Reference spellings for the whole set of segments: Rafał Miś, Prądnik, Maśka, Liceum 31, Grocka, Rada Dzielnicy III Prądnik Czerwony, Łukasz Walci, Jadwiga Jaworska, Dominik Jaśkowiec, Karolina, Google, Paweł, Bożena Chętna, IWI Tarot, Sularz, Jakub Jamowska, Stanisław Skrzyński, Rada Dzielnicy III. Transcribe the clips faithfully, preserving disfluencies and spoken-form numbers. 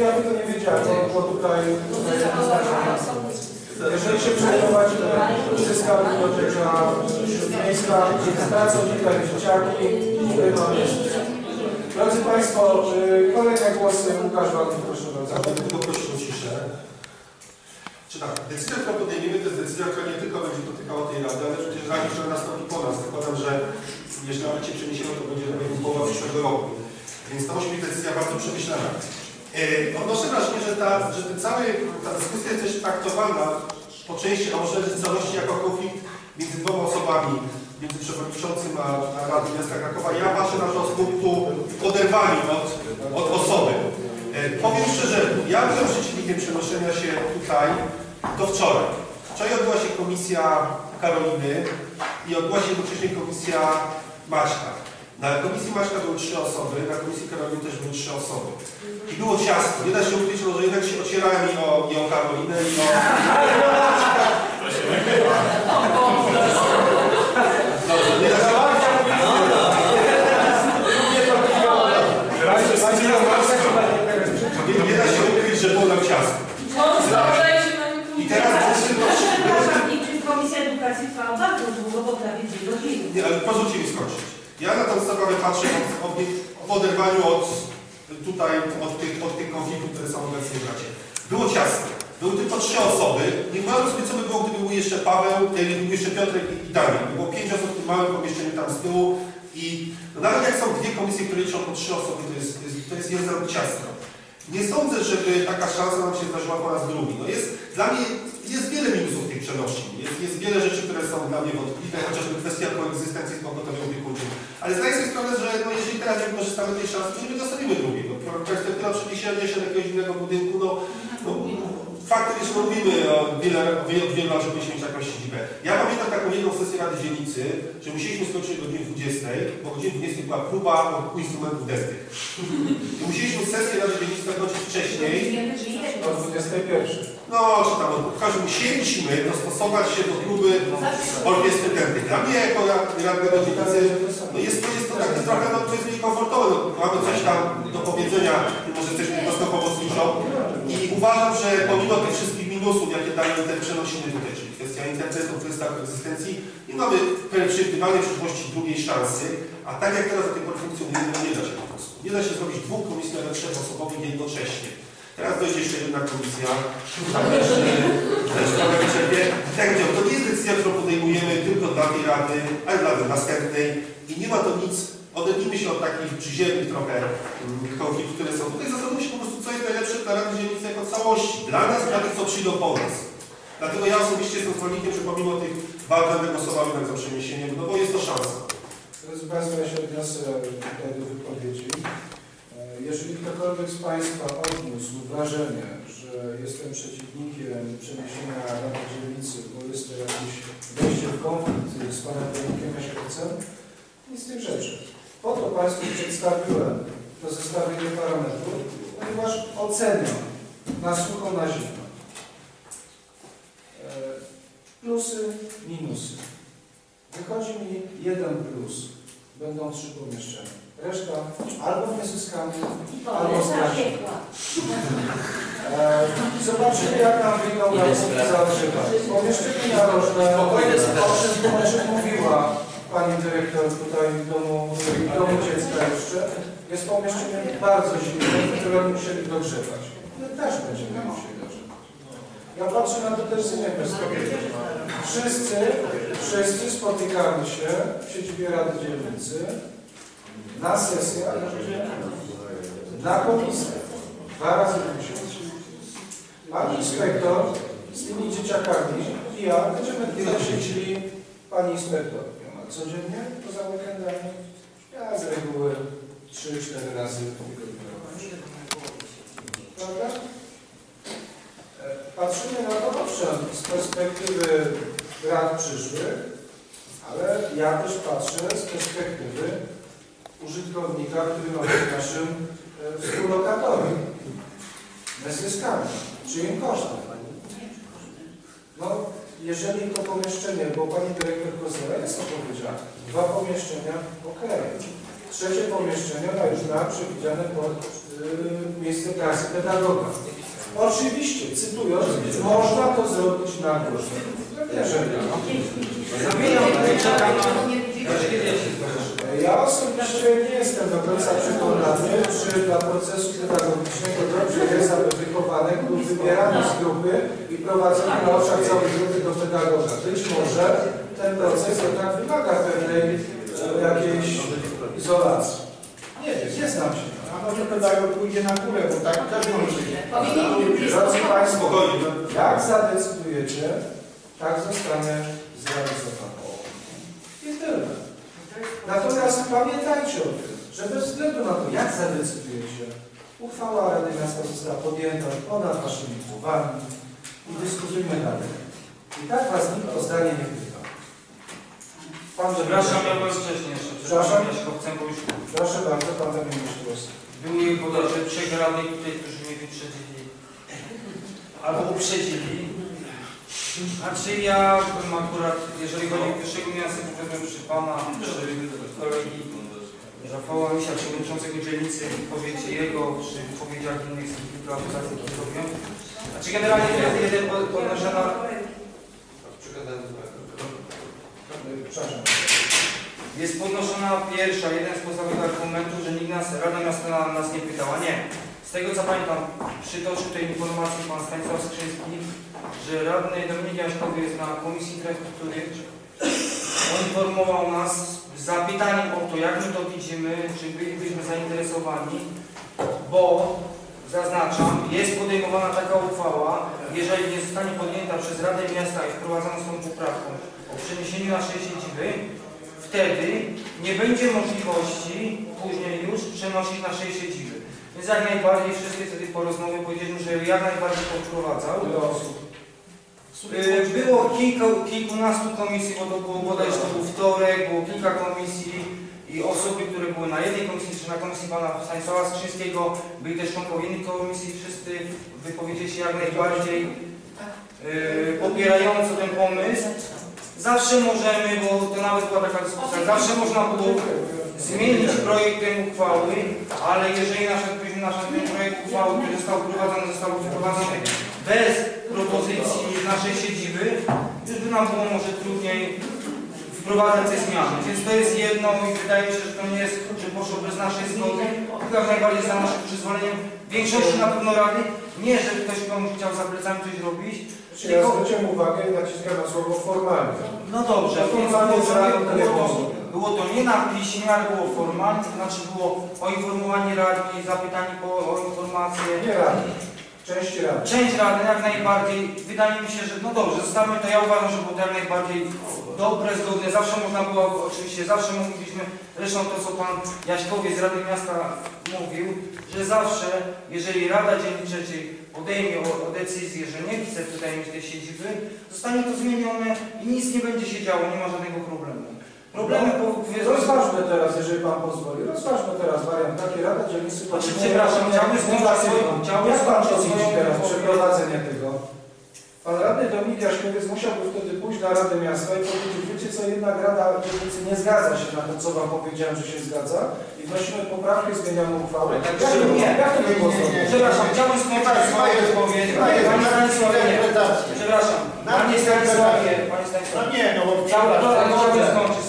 Ja by to nie wiedziałem, bo tutaj jeżeli się przejmować, uzyskamy do tego śródmiejska, stracą tutaj dzieciaki. Drodzy Państwo, kolejne głosy. Łukasz Walci, proszę bardzo. Tylko proszę o ciszę. Czy tak, decyzja, którą podejmiemy, to jest decyzja, która nie tylko będzie dotykała tej Rady, ale przecież Rady, która nastąpi po nas. Zakładam, że jeśli nawet się przeniesiemy, to będzie połowa przyszłego roku. Więc to musi być decyzja bardzo przemyślana. Yy, odnoszę wrażenie, że ta, że ten cały, ta dyskusja jest też traktowana po części, a może w całości, jako konflikt między dwoma osobami, między przewodniczącym a, a Radą Miasta Krakowa. Ja patrzę na to z punktu oderwani od, od osoby. Yy, powiem szczerze, ja byłem przeciwnikiem przenoszenia się tutaj do wczoraj. Wczoraj odbyła się komisja Karoliny i odbyła się jednocześnie komisja Maśka. Na komisji Maśka były trzy osoby, na komisji Karoliny też były trzy osoby. I było ciasto. Nie da się ukryć, że jednak się ocierałem i o, i o Karolinę, i o... Dobrze, nie da się ukryć. Nie da się ukryć, że było nam ciasto. I teraz... Komisja edukacji trwała bardzo długo, bo prawie dwie godziny. Nie, ale pozwólcie mi skończyć. Ja na tę sprawę patrzę od, od, w oderwaniu od, tutaj, od, tych, od tych konfliktów, które są obecnie w Radzie. Było ciasno. Były tylko trzy osoby. Nie wyobrażam sobie, co by było, gdyby był jeszcze Paweł, gdyby był jeszcze Piotrek i Daniel. Było pięć osób w tym małym pomieszczeniu tam z tyłu. I no nawet jak są dwie komisje, które liczą po trzy osoby, to jest, to jest niezwykle ciasno. Nie sądzę, żeby taka szansa nam się zdarzyła po raz drugi. No jest, dla mnie jest wiele minusów tych przenosin. Jest, jest wiele rzeczy, które są dla mnie wątpliwe, chociażby kwestia koegzystencji z pogotowią opiekuńczym. Ale zdaję sobie sprawę, że no, jeżeli teraz nie wykorzystamy tej szansy, to nie dostawimy drugiej. No, perspektywa przeniesienia się do jakiegoś innego budynku, no, no faktem jest, że mówimy od wielu lat, żeby mieć jakąś siedzibę. Ja pamiętam taką jedną sesję Rady Dzielnicy, że musieliśmy skończyć o godzinie dwudziestej, bo o godzinie dwudziestej była próba od instrumentów desnych. I musieliśmy sesję Rady Dzielnicy zakończyć wcześniej. Od dwudziestej pierwszej. No, czy tam od każdym musieliśmy dostosować się do próby orkiestry dętnej. Dla mnie jako radnego dzielnicy, no jest to, jest to tak, jest trochę, no, to jest niekomfortowe. No, mamy coś tam do powiedzenia, może jesteśmy dostosowo słyszą. I uważam, że pomimo tych wszystkich minusów, jakie dają te przenosiny tutaj, czyli kwestia internetu, kwestia egzystencji, nie mamy przewidywanej w przyszłości drugiej szansy, a tak jak teraz do tej pory funkcjonujemy, nie da się po prostu. Nie da się zrobić dwóch komisji nawet trzyosobowych jednocześnie. Teraz dojdzie jeszcze jedna komisja, tam jeszcze trochę wyczerpie. Tak jak to nie jest decyzja, którą podejmujemy tylko dla tej rady, ale dla tej następnej. I nie ma to nic, odetnijmy się od takich przyziemnych trochę konfliktów, które są tutaj. Zastanówmy się po prostu, co jest najlepsze dla Rady Dzielnicy jako całości. Dla nas, dla tych, co przyjdą po nas. Dlatego ja osobiście jestem zwolennikiem, że pomimo tych walk będę głosował jednak za przeniesieniem, no bo jest to szansa. Drodzy Państwo, ja się odniosę tutaj do wypowiedzi. Jeżeli ktokolwiek z Państwa odniósł wrażenie, że jestem przeciwnikiem przeniesienia Rady Dzielnicy, bo jest to jakieś wejście w konflikt z panem Dominikiem Jaśkowicem, nic z tych rzeczy. Po to Państwu przedstawiłem to zestawienie parametrów, ponieważ oceniam na sucho, na zimno. Plusy, minusy. Wychodzi mi jeden plus. Będą trzy pomieszczenia. Reszta albo nie zyskamy, albo stracimy. E, zobaczymy, jak nam wyjdą na zagrzywa. Pomieszczenie narożne, o czym mówiła pani dyrektor tutaj w domu, w domu dziecka jeszcze, jest pomieszczenie bardzo zimne, które musieli dogrzewać. My też będziemy musieli dogrzewać. Ja patrzę na to też z innej perspektywy. Wszyscy, wszyscy spotykamy się w siedzibie Rady Dzielnicy, na sesjach, na komisjach, dwa razy w miesiącu. Pani inspektor z tymi dzieciakami i ja będziemy tyle siedzieli. Pani inspektor ma codziennie, poza weekendami, ja z reguły trzy cztery razy po tygodniu. Prawda? Patrzymy na to owszem z perspektywy rad przyszłych, ale ja też patrzę z perspektywy użytkownika, który ma być naszym e, współlokatorem. My zyskamy, czyim kosztem. No, jeżeli to pomieszczenie, bo pani dyrektor Kozera jest to powiedziała, dwa pomieszczenia, okej. Okay. Trzecie pomieszczenie ma już na przewidziane pod y, miejsce pracy pedagoga. Oczywiście, cytując, można to zrobić na górze. Jeżeli no. Ja osobiście nie jestem do końca przekonany, czy dla procesu pedagogicznego dobrze jest, aby wychowanek był wybierany z grupy i prowadzony na oczach całej grupy do pedagoga. Być może ten proces jednak wymaga pewnej jakiejś izolacji. Nie wiem, nie znam się. A może pedagog pójdzie na górę, bo tak też może. Drodzy Państwo, jak zadecydujecie, tak zostanie zrealizowane. I tyle. Natomiast pamiętajcie o tym, że bez względu na to, jak zadecydujecie, uchwała Rady Miasta została podjęta ponad waszymi głowami i dyskutujmy dalej. I tak was nikt o zdanie nie pyta. Pan przepraszam, ja pan wcześniej jeszcze przepraszam, Jaśkowcem, bo już proszę bardzo, pan zamienił głos. Były bodajże trzech radnych tutaj, którzy mnie wyprzedzili. Albo uprzedzili. Znaczy ja bym akurat, jeżeli chodzi o pierwszego miasta, powiedzmy przy pana, przy kolegi Rafała Misia, przewodniczącego dzielnicy w powiecie jego, przy powiedziach innych z kilku aplikacji, które robią. Znaczy generalnie to jest jeden podnoszona... Jest podnoszona pierwsza, jeden z podstawowych argumentów, że nikt nas, Rada Miasta nas nie pytała. Nie. Z tego co pamiętam, przytoczył tej informacji pan Stanisław Skrzyński, że radny Dominik Jaśkowiec na Komisji Infrastruktury poinformował nas z zapytaniem o to, jak my to widzimy, czy bylibyśmy zainteresowani, bo zaznaczam, jest podejmowana taka uchwała, jeżeli nie zostanie podjęta przez Radę Miasta i wprowadzana z tą poprawką o przeniesieniu naszej siedziby, wtedy nie będzie możliwości później już przenosić naszej siedziby. Więc jak najbardziej wszyscy wtedy po rozmowie powiedzieliśmy, że jak najbardziej to wprowadzał. Było kilka, kilkunastu komisji, bo to było bodajże to był wtorek, było kilka komisji. I osoby, które były na jednej komisji, czy na komisji pana Stanisława Skrzyńskiego, byli też członkowie innych komisji, wszyscy wypowiedzieli się jak najbardziej yy, popierająco ten pomysł. Zawsze możemy, bo to nawet była taka dyskusja, zawsze można było zmienić projekt tej uchwały, ale jeżeli nasz, nasz ten projekt uchwały, który został wprowadzony, został wprowadzony bez propozycji naszej siedziby, już by nam było może trudniej wprowadzać te zmiany. Więc to jest jedno i wydaje mi się, że to nie jest, że poszło bez naszej zgody, tylko najbardziej za naszym przyzwoleniem większości na pewno rady. Nie, że ktoś komuś chciał za plecami coś robić. Czyli ja zwróciłem uwagę i naciskam na słowo formalnie. No dobrze, to więc było, sobie, było, to, było to nie na piśmie, ale było formalnie, to znaczy było o informowanie radni, zapytanie po, o informację. Nie radni. Część radnych. Część radnych jak najbardziej. Wydaje mi się, że no dobrze, zostawmy to. Ja uważam, że było to jak najbardziej dobre, zgodne. Zawsze można było, oczywiście zawsze mówiliśmy, zresztą to co pan Jaśkowiec z Rady Miasta mówił, że zawsze, jeżeli Rada Dzielnicy trzeciej podejmie o, o decyzję, że nie chce tutaj mieć tej siedziby, zostanie to zmienione i nic nie będzie się działo, nie ma żadnego problemu. Problemy no, po... Rozważmy teraz, jeżeli pan pozwoli, rozważmy teraz wariant taki, Rada Dzielnicy... Znaczy, przepraszam, chciałbym skończyć... Jak pan docenić teraz przeprowadzenie tego? Pan radny Dominik Jaśkowiec musiałby wtedy pójść na Radę Miasta i powiedzieć, wiecie co, jednak Rada Dzielnicy nie zgadza się na to, co wam powiedziałem, że się zgadza i wnosimy poprawkę, zmieniamy uchwałę. Tak, ja nie, nie, jak to by było zrobić? Przepraszam, chciałbym skończyć swoje wypowiedzi. Panie Stanisławie, przepraszam, panie Stanisławie, panie Stanisławie, no nie, no bo chciałbym skończyć.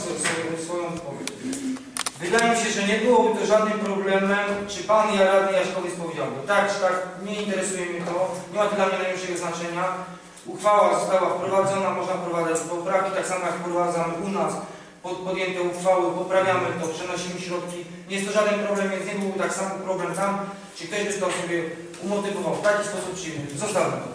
Wydaje mi się, że nie byłoby to żadnym problemem, czy pan i ja radny Jaśkowiec powiedziałby. Tak, czy tak, nie interesuje mnie to, nie ma to dla mnie najmniejszego znaczenia. Uchwała została wprowadzona, można wprowadzać poprawki, tak samo jak wprowadzamy u nas pod, podjęte uchwały, poprawiamy to, przenosimy środki. Nie jest to żaden problem, więc nie byłby tak samo problem tam, czy ktoś by to sobie umotywował w taki sposób, czy inny. Zostawmy to.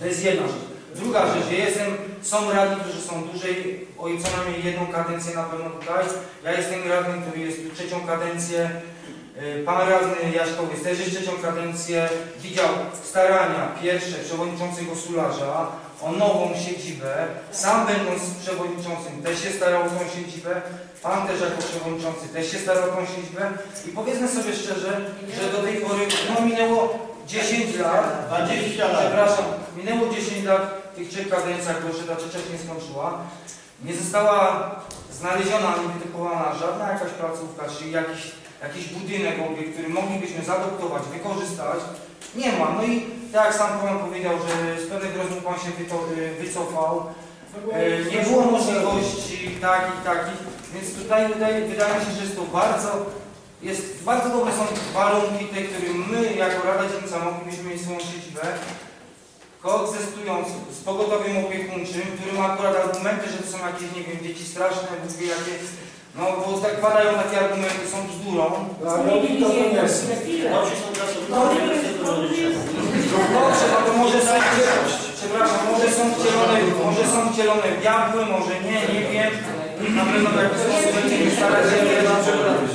To jest jedna rzecz. Druga rzecz, ja jestem, są radni, którzy są dłużej, o co najmniej jedną kadencję na pewno tutaj. Ja jestem radnym, który jest trzecią kadencję. Pan radny Jaśkowiec też jest trzecią kadencję. Widział starania pierwsze przewodniczącego Sularza o nową siedzibę. Sam będąc przewodniczącym też się starał o tą siedzibę. Pan też jako przewodniczący też się starał o tą siedzibę. I powiedzmy sobie szczerze, że do tej pory no, minęło dziesięć lat. dwadzieścia lat. Przepraszam, minęło dziesięć lat. tych trzech kadencjach, bo jeszcze ta trzecia się nie skończyła, nie została znaleziona ani wytypowana żadna jakaś placówka, czy jakiś, jakiś budynek, obiekt, który moglibyśmy zaadoptować, wykorzystać, nie ma. No i tak jak sam Pan powiedział, że z pewnych rozmów Pan się wycofał, nie było możliwości takich, takich, więc tutaj, tutaj wydaje mi się, że jest to bardzo, jest, bardzo dobre są warunki te, które my jako Rada Dzielnica moglibyśmy mieć swoją siedzibę, koegzystując z pogotowiem opiekuńczym, który ma akurat argumenty, że to są jakieś, nie wiem, dzieci straszne, mówię, jakie, no bo tak padają takie argumenty, są bzdurą. Robi to nie jest. Dobrze, no to może są, przepraszam, może są wcielone, może są wcielone w diabły, może nie, nie wiem. Na pewno w jakiś sposób będziemy starać się,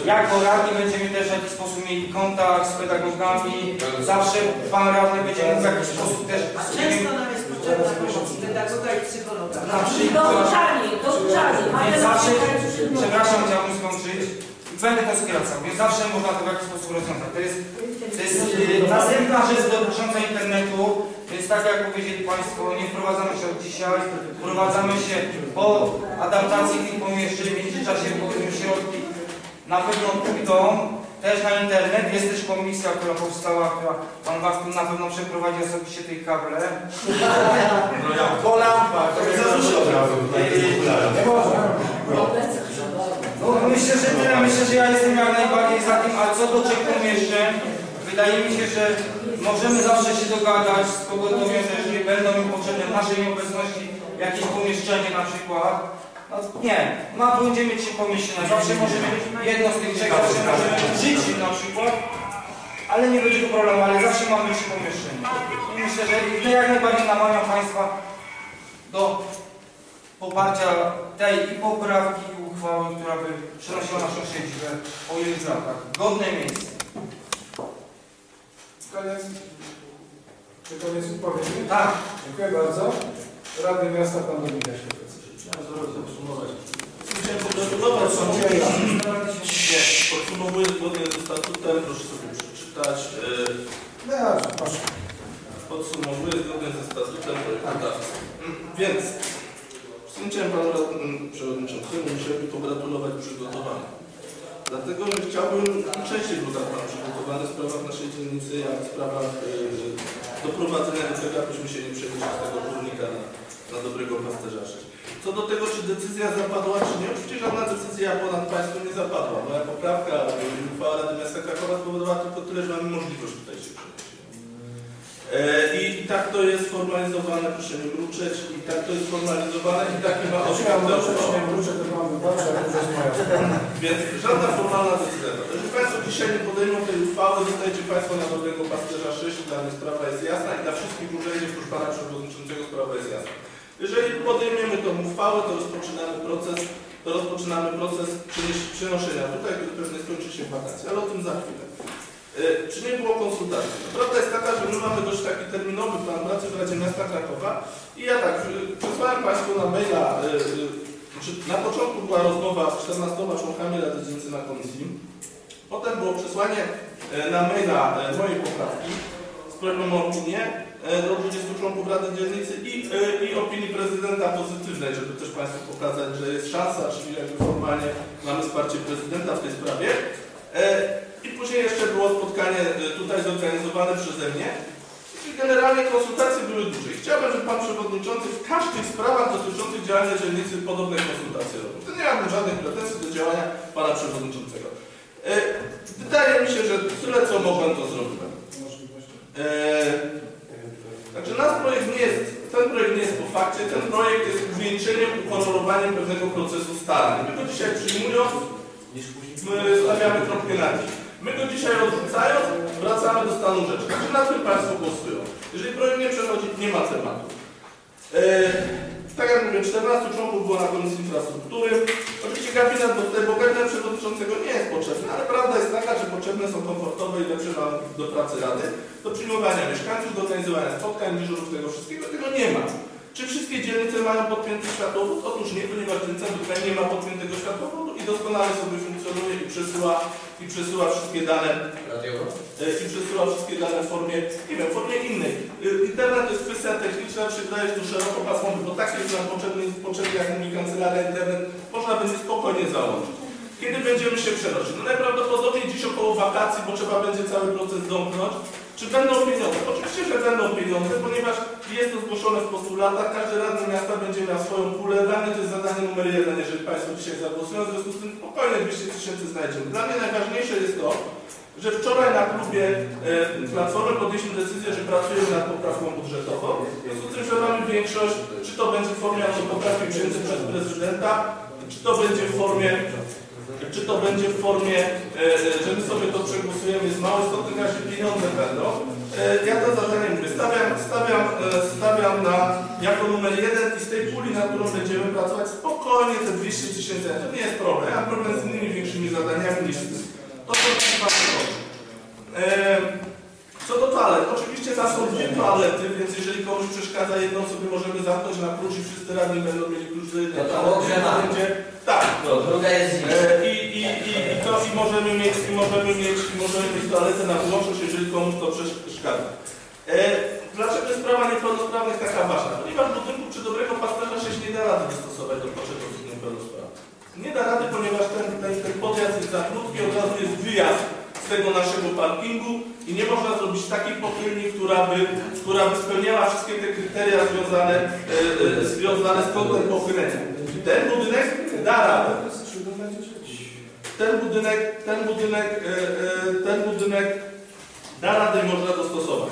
jako radni będziemy też w jakiś sposób mieli kontakt z pedagogami. Zawsze Pan Radny będzie mógł w jakiś sposób też... A często nam jest potrzebna pomoc pedagoga i psychologa. Douczanie, douczanie. Przepraszam, chciałbym skończyć. Będę to skracał, więc zawsze można to w jakiś sposób rozwiązać. To jest, to jest następna rzecz dotycząca internetu, więc tak jak powiedzieli Państwo, nie wprowadzamy się od dzisiaj, wprowadzamy się po adaptacji tych pomieszczeń, w międzyczasie środki na pewno pójdą też na internet. Jest też komisja, która powstała, która Pan Waszku na pewno przeprowadzi osobiście tej kable. Po lampach, to jest zarzucone. No, myślę, że tyle. Myślę, że ja jestem jak najbardziej za tym, a co do trzech pomieszczeń, wydaje mi się, że możemy zawsze się dogadać z pogotowiem, że jeżeli będą mi potrzebne w naszej nieobecności jakieś pomieszczenie na przykład, no nie, no będziemy trzy pomieszczenia, zawsze możemy jedno z tych trzech, zawsze możemy żyć na przykład, ale nie będzie to problemu, ale zawsze mamy trzy pomieszczenia. I myślę, że to jak najbardziej namawiam Państwa do poparcia tej i poprawki, i uchwały, która by przenosiła naszą siedzibę o iluś latach. Godne miejsce. Koniec. Czy koniec odpowiedzi? Tak. Dziękuję bardzo. Radny Miasta, Pan Dominik Jaśkowiec. Chciałem zaraz podsumować. Chciałem pogratulować samorządowi. Podsumowuję zgodnie ze statutem. Proszę sobie przeczytać. Ja, proszę. Podsumowuję zgodnie ze statutem projektodawcy. Więc chciałem Panu Przewodniczącemu Misiowi pogratulować przygotowania. Dlatego, że chciałbym częściej tutaj Pan przygotowany w sprawach naszej dzielnicy, a w sprawach e, doprowadzenia do tego, abyśmy się nie przenieśli z tego górnika na, na dobrego pasterza. Co do tego, czy decyzja zapadła, czy nie, oczywiście żadna decyzja ponad Państwem nie zapadła. Moja poprawka, uchwała Rady Miasta Krakowa spowodowała tylko tyle, że mamy możliwość tutaj się przenieść. I, I tak to jest formalizowane, proszę nie mruczeć, i tak to jest formalizowane i tak chyba nie mruczę, to mam wypadek, ale to jest moja sprawa. Więc żadna formalna decyzja. Jeżeli Państwo dzisiaj nie podejmą tej uchwały, zostajecie Państwo na dobrego pasterza sześć, dla mnie sprawa jest jasna i dla wszystkich urzędników już Pana Przewodniczącego sprawa jest jasna. Jeżeli podejmiemy tą uchwałę, to rozpoczynamy proces, to rozpoczynamy proces przenoszenia tutaj, który pewnie skończy się wakacje, ale o tym za chwilę. Czy nie było konsultacji? Prawda jest taka, że my mamy dość taki terminowy plan pracy w Radzie Miasta Krakowa i ja tak, przesłałem Państwu na maila, na początku była rozmowa z czternastoma członkami Rady Dzielnicy na komisji, potem było przesłanie na maila mojej poprawki z prośbą o opinię do dwudziestu członków Rady Dzielnicy i, i opinii prezydenta pozytywnej, żeby też Państwu pokazać, że jest szansa, czyli jakby formalnie mamy wsparcie prezydenta w tej sprawie. I później jeszcze było spotkanie tutaj zorganizowane przeze mnie. I generalnie konsultacje były duże. Chciałbym, żeby Pan Przewodniczący w każdych sprawach dotyczących działania dzielnicy podobne konsultacje robił. To nie mam żadnych pretensji do działania Pana Przewodniczącego. Wydaje mi się, że tyle co mogłem, to zrobiłem. Także nasz projekt nie jest, ten projekt nie jest po fakcie, ten projekt jest uwieńczeniem, uhonorowaniem pewnego procesu stanu. My go dzisiaj przyjmując, stawiamy kropkę na nich. My go dzisiaj odrzucając, wracamy do stanu rzeczy. Czy na tym Państwo głosują? Jeżeli projekt nie przechodzi, nie ma tematu. Eee, tak jak mówię, czternastu członków było na Komisji Infrastruktury. Oczywiście gabinet, bo gabinet przewodniczącego nie jest potrzebny, ale prawda jest taka, że potrzebne są komfortowe i lepsze warunki do pracy Rady, do przyjmowania mieszkańców, do organizowania spotkań, dyżurów, tego wszystkiego, tego nie ma. Czy wszystkie dzielnice mają podpięty światłowód? Otóż nie, ponieważ dzielnica tutaj nie ma podpiętego światłowodu i doskonale sobie funkcjonuje i przesyła, i przesyła wszystkie dane radiowe i przesyła wszystkie dane w formie, nie wiem, w formie innej. Internet to jest kwestia techniczna, czy dajesz tu szerokopasmowy, bo tak jest nam potrzebny, potrzebny jak mówi kancelaria internet, można będzie spokojnie załączyć. Kiedy będziemy się przenosić? No najprawdopodobniej dziś około wakacji, bo trzeba będzie cały proces domknąć. Czy będą pieniądze? Oczywiście, że będą pieniądze, ponieważ jest to zgłoszone w postulatach. Każdy radny miasta będzie miał swoją pulę. Dla mnie to jest zadanie numer jeden, jeżeli Państwo dzisiaj zagłosują. W związku z tym spokojnie dwieście tysięcy znajdziemy. Dla mnie najważniejsze jest to, że wczoraj na klubie e, Platformy podjęliśmy decyzję, że pracujemy nad poprawką budżetową. W związku z tym, że mamy większość, czy to będzie w formie autopoprawki przyjętej przez prezydenta, czy to będzie w formie... Czy to będzie w formie, że my sobie to przegłosujemy, jest mało istotne, nasze pieniądze będą. Ja to zadanie mówię, stawiam, stawiam, stawiam na jako numer jeden i z tej puli, na którą będziemy pracować spokojnie te dwieście tysięcy. To nie jest problem, ja mam problem z innymi większymi zadaniami niż tym. To co Państwa robi. Co do toalet, oczywiście tam są dwie toalety, więc jeżeli komuś przeszkadza jedną, sobie możemy zamknąć na klucz i wszyscy radni będą mieli klucz do jednej toalety. Tak, no, druga jest e, i, i, i, i to i możemy mieć, i możemy mieć, i możemy mieć toaletę na wyłączność, jeżeli komuś to przeszkadza. E, dlaczego sprawa niepełnosprawnych taka ważna? Ponieważ w budynku przy dobrego pasterza się nie da rady dostosować do potrzeb osób niepełnosprawnych. Nie da rady, ponieważ ten, ten, ten podjazd jest za krótki, od razu jest wyjazd z tego naszego parkingu i nie można zrobić takiej pochyłni, która by, która by spełniała wszystkie te kryteria związane, e, e, związane z kątem pochylenia. Ten budynek da radę. Ten budynek, ten budynek, e, e, ten budynek da radę i można dostosować.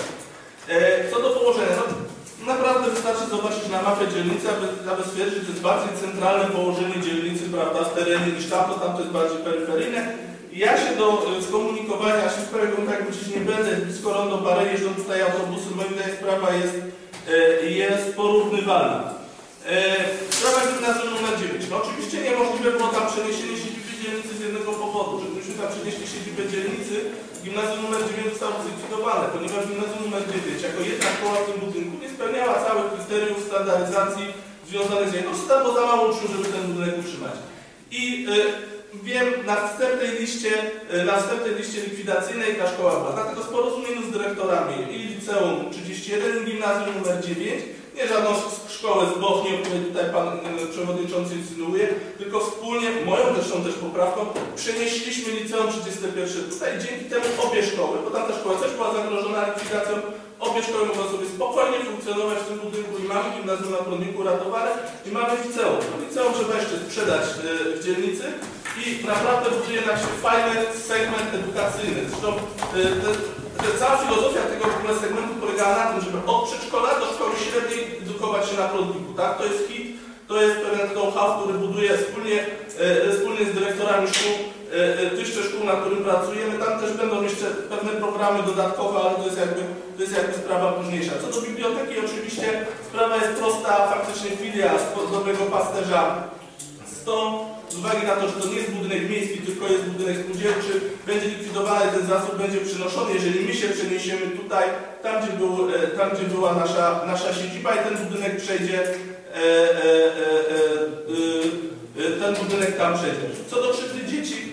E, co do położenia, no, naprawdę wystarczy zobaczyć na mapie dzielnicy, aby, aby stwierdzić, że to jest bardziej centralne położenie dzielnicy, prawda, w terenie niż tam, to tam to jest bardziej peryferyjne. Ja się do skomunikowania się z prawie kontaktu dziś nie będę, blisko rondo Barei, jeżdżą tutaj autobusy, moim zdaniem sprawa jest, jest porównywalna. Sprawa gimnazjum nr dziewięć. No oczywiście niemożliwe było tam przeniesienie siedziby dzielnicy z jednego powodu, że gdybyśmy tam przenieśli siedzibę dzielnicy, gimnazjum nr dziewięć zostało zlikwidowane, ponieważ gimnazjum nr dziewięć jako jedna szkoła w tym budynku nie spełniała całych kryteriów standaryzacji związanych z jedną, tam było za mało uczniów, żeby ten budynek utrzymać. I wiem, na wstępnej liście, na wstępnej liście likwidacyjnej ta szkoła była, dlatego w porozumieniu z dyrektorami i Liceum trzydzieści jeden, i Gimnazjum nr dziewięć, nie żadną szkołę z Bochni, o której tutaj Pan Przewodniczący insynuuje, tylko wspólnie, moją zresztą też poprawką, przenieśliśmy Liceum trzydzieści jeden tutaj i dzięki temu obie szkoły, bo tamta szkoła też była zagrożona likwidacją, obie szkoły mogą sobie spokojnie funkcjonować w tym budynku i mamy gimnazjum na Prądniku uratowane i mamy liceum. Liceum trzeba jeszcze sprzedać w dzielnicy i naprawdę buduje nam się fajny segment edukacyjny. Zresztą te, te cała filozofia tego w ogóle segmentu polegała na tym, żeby od przedszkola do szkoły średniej edukować się na Prądniku. Tak? To jest hit, to jest pewien know-how, który buduje wspólnie, wspólnie z dyrektorami szkół tychże szkół, na którym pracujemy. Tam też będą jeszcze pewne programy dodatkowe, ale to jest jakby, to jest jakby sprawa późniejsza. Co do biblioteki, oczywiście sprawa jest prosta, faktycznie filia z dobrego pasterza sto, z uwagi na to, że to nie jest budynek miejski, tylko jest budynek spółdzielczy, będzie likwidowany, ten zasób będzie przynoszony, jeżeli my się przeniesiemy tutaj, tam gdzie, był, tam, gdzie była nasza, nasza siedziba i ten budynek przejdzie e, e, e, e, ten budynek tam przejdzie. Co do krzywdy dzieci,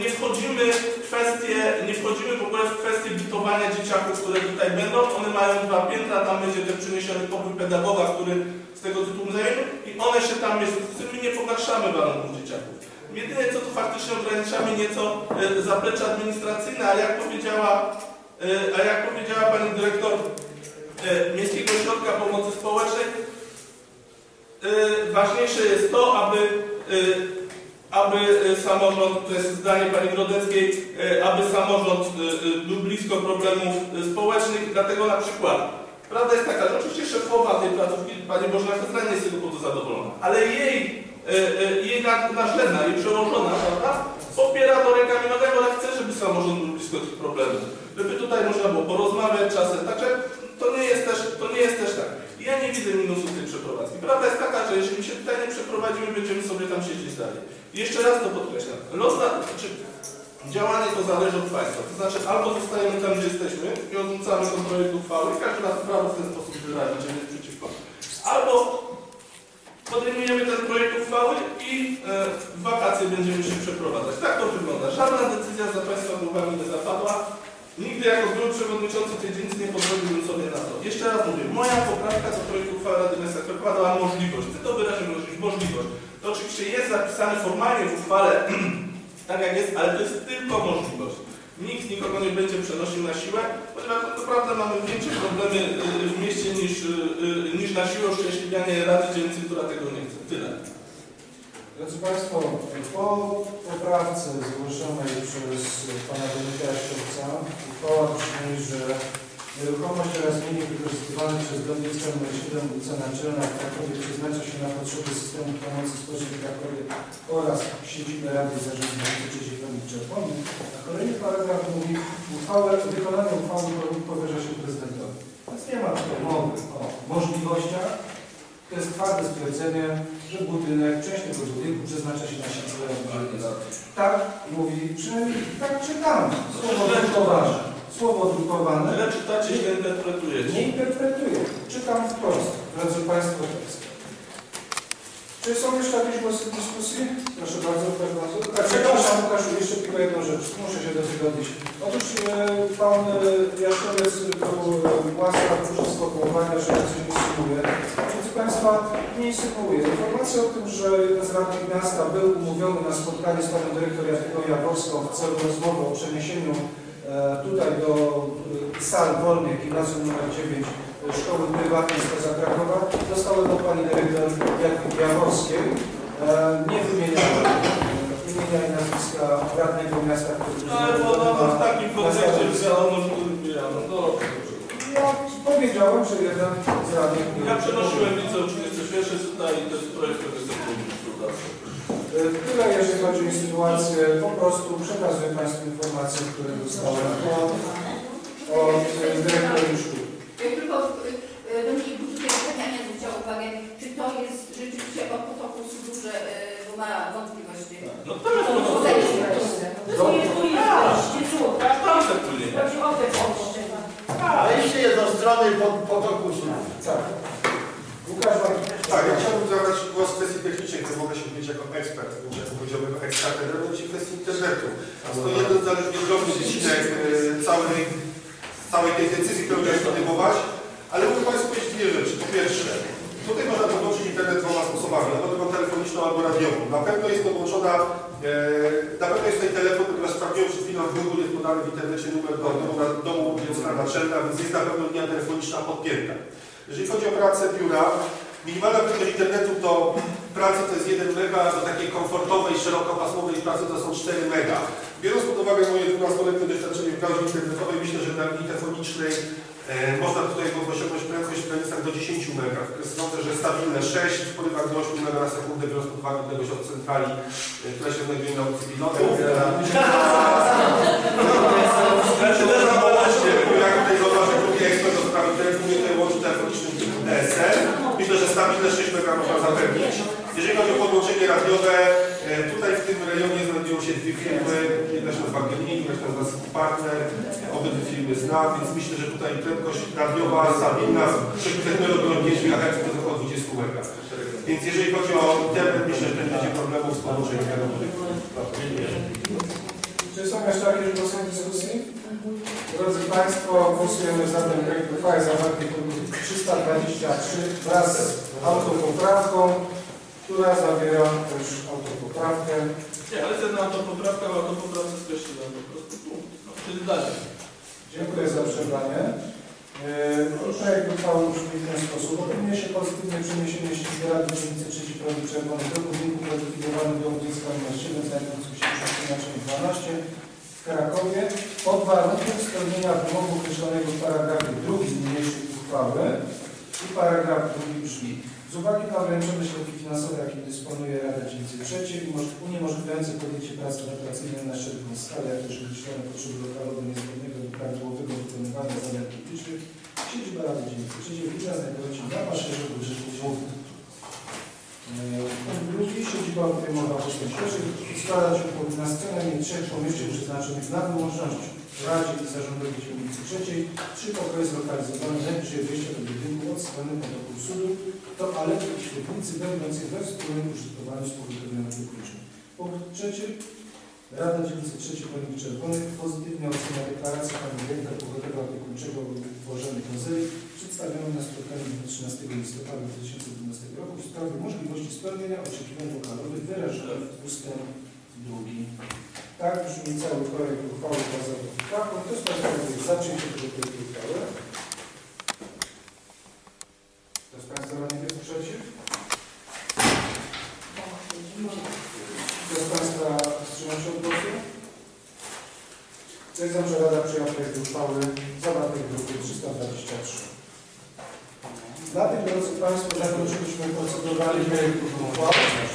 nie wchodzimy w kwestie, nie wchodzimy w ogóle w kwestie bitowania dzieciaków, które tutaj będą. One mają dwa piętra, tam będzie też przyniesiony pokój pedagoga, który z tego tytułu zajmie i one się tam mieszczą. My nie pogarszamy warunków dzieciaków. Jedyne co to faktycznie ograniczamy nieco zaplecze administracyjne, ale jak powiedziała, a jak powiedziała pani dyrektor Miejskiego Ośrodka Pomocy Społecznej, ważniejsze jest to, aby aby samorząd, to jest zdanie pani Grodeckiej, aby samorząd był blisko problemów społecznych, dlatego na przykład prawda jest taka, że oczywiście szefowa tej placówki, pani Bożena Chętna, nie jest z tego powodu zadowolona, ale jej, jej nadrzędna, jej przełożona, prawda, popiera do rękami nogami, ale chce, żeby samorząd był blisko tych problemów. Żeby tutaj można było porozmawiać czasem, także to nie jest też, to nie jest też tak. Ja nie widzę minusów tej przeprowadzki. Prawda jest taka, że jeżeli się tutaj nie przeprowadzimy, będziemy sobie tam siedzieć dalej. I jeszcze raz to podkreślam. Los na, czy działanie to zależy od Państwa. To znaczy albo zostajemy tam, gdzie jesteśmy i odrzucamy ten projekt uchwały i każdy nas prawo w ten sposób wyrazi, czy nie jest przeciwko. albo podejmujemy ten projekt uchwały i e, w wakacje będziemy się przeprowadzać. Tak to wygląda. Żadna decyzja za Państwa głowami nie zapadła. Nigdy jako były przewodniczący tej dzielnicy nie pozwoliłbym sobie na to. Jeszcze raz mówię, moja poprawka do projektu uchwały Rady Miasta Krakowa dała możliwość. Chcę to wyrazić, możliwość. To oczywiście jest zapisane formalnie w uchwale, tak jak jest, ale to jest tylko możliwość. Nikt nikogo nie będzie przenosił na siłę, ponieważ tak naprawdę mamy większe problemy w mieście niż, niż na siłę uszczęśliwianie Rady Dzielnicy, która tego nie chce. Tyle. Drodzy Państwo, po poprawce zgłoszonej przez Pana Dominika Jaśkowca uchwała brzmi, że nieruchomość oraz mienie wykorzystywane przez Gimnazjum nr siedem ulica Naczelna w Krakowie przeznacza się na potrzeby systemu pomocy społecznej w Krakowie oraz siedzibę Rady Zarządzającej Czerwony, a kolejny paragraf mówi, uchwałę, wykonanie uchwały powierza się prezydentowi. Więc nie ma tutaj mowy o możliwościach. To jest twarde stwierdzenie, że budynek wcześniejszego budynku przeznacza się na siedzibę Rady. Tak mówi, przynajmniej tak czytamy. Słowo drukowane. Słowo drukowane. Ale czytacie, nie interpretujecie. Nie interpretuję. Czytam wprost. Drodzy Państwo, tekst. Czy są jeszcze jakieś głosy w dyskusji? Proszę bardzo, proszę bardzo. Tak, przepraszam, Łukaszu, jeszcze tylko jedną rzecz. Muszę się do tego odnieść. Otóż e, Pan e, Jaśkowiec był łaskaw użył sformułowania, że coś insynuuje. Proszę Państwa, nie insynuuje. Informacja o tym, że jeden z radnych miasta był umówiony na spotkanie z Panią Dyrektor Jadwiką Jaworską w celu rozmowy o przeniesieniu e, tutaj do e, sal wolnych Gimnazjum nr dziewięć Szkoły Prywatnej spoza Krakowa zostały do Pani Dyrektor Jakub Jamowskiej. Nie wymieniamy wymieniali nazwiska radnego miasta, który... Ale podawam w takim koncepcie, że wiadomo, że wybieramy. Ja powiedziałem, że jeden z radnych... Ja przenosiłem liceum trzydzieści jeden tutaj i to jest projekt, który jest współpracy. Tyle jeżeli chodzi o sytuację. Po prostu przekazuję Państwu informacje, które dostałem od, od dyrektorów szkół. Tylko bym jej pytania nie zwróciła uwagę, czy to jest rzeczywiście o potoku duże, bo ma wątpliwości. No to jest to to jest to jest chodzi o te oszczędności. Wejście jest do strony potoku sług. Tak. Łukasz Walci. Tak, ja chciałbym zabrać głos w kwestii technicznej, bo mogę się mieć jako ekspert, jako poziomego ekskatedra, bo w kwestii internetu. To jeden z zależnych cały całej tej decyzji, którą chciałem podejmować, ale muszę Państwu powiedzieć dwie rzeczy. Po pierwsze, tutaj można podłączyć internet dwoma sposobami, albo tylko telefoniczną, albo radiową. Na pewno jest podłączona, e, na pewno jest tutaj telefon, który sprawdziłem przed chwilą w Google, jest podany w internecie numer do domu, więc na naczelna, więc jest na pewno linia telefoniczna podpięta. Jeżeli chodzi o pracę biura, minimalna prędkość internetu do pracy to jest jeden mega, do takiej komfortowej, szerokopasmowej pracy to są cztery mega. Biorąc pod uwagę moje dwunastoletnie doświadczenie w branży internetowej, myślę, że na linii telefonicznej e, można tutaj osiągnąć prędkość w granicach do dziesięć mega. Sądzę, że stabilne sześć w porywach do ośmiu mega na sekundę, biorąc pod uwagę odległość od centrali, e, która się znajduje na ulicy Pilotek. Jak tutaj zobaczę, drugi ekspert do sprawy telefonii, tutaj łączy telefonicznym typu D S L. Myślę, że stabilne sześć mega można zapewnić. Jeżeli chodzi o podłączenie radiowe, tutaj w tym rejonie znajdują się dwie firmy, jedna się nazywa Gmini, która się nazywa Partner, obydwie firmy znam, więc myślę, że tutaj prędkość radiowa stabilna, technologicznie pięć megaherców to jest około dwadzieścia mega. Więc jeżeli chodzi o internet, myślę, że nie będzie problemów z podłączeniem radiowych. Czy są jeszcze jakieś głosy w dyskusji? Drodzy Państwo, głosujemy za ten projekt uchwały zawarty w druku trzysta dwadzieścia trzy wraz z autopoprawką, która zawiera też autopoprawkę. Nie, ale jedna autopoprawka, a autopoprawka skreśliła po prostu punkt. No, czyli dalej. Dziękuję za przerwanie. Projekt uchwały brzmi w ten sposób. Opiniuje się pozytywnie przeniesienie siedziby Rady Dzielnicy trzeciej Prądnik Czerwony do budynku zlikwidowanym domu dziecka nr siedem znajdującym się przy przeznaczeniu dwanaście w Krakowie pod warunkiem spełnienia wymogu określonego w paragrafie drugim niniejszej uchwały i paragraf drugi brzmi. Z uwagi na ograniczone środki finansowe, jakie dysponuje Rada Dzielnicy trzeciej uniemożliwiające podjęcie pracy adaptacyjnej na szeroką skalę, jak też określone potrzeby lokalowe niezbędne do prawidłowego wykonywania zadań publicznych, siedziba Rady Dzielnicy trzeciej powinna znajdować się na maszerze budżetu głównym. Punkt drugi, siedziba, o której mowa wcześniej składa się na co najmniej trzech pomieszczeń przeznaczonych na wyłączność w Radzie i Zarządowej Dzielnicy trzeciej, trzy pokoje zlokalizowane najbliżej wyjścia do budynku od strony potoku sudu. toalety i świetlicy będące we wspólnym użytkowaniu z powodzeniem publicznym. Punkt trzeci. Rada Dzielnicy trzeciej Polnik Czerwonych pozytywnie ocenia deklarację Pana Dyrektora Powiatowego Opiekuńczego Włożonych Rozeli przedstawioną na spotkaniu trzynastego listopada dwa tysiące dwunastego roku w sprawie możliwości spełnienia oczekiwań lokalowych wyrażonych w ustępie drugi. Tak brzmi cały projekt uchwały bazowej. Kto z Państwa jest za przyjęciem tego projektu uchwały? Kto z Państwa radnych jest przeciw? Kto z Państwa wstrzymał się od głosu? Stwierdzam, że Rada przyjęła projekt uchwały zawartej w druku trzysta dwadzieścia trzy. Na tym, drodzy Państwo, zakończyliśmy procedowanie projektu uchwały.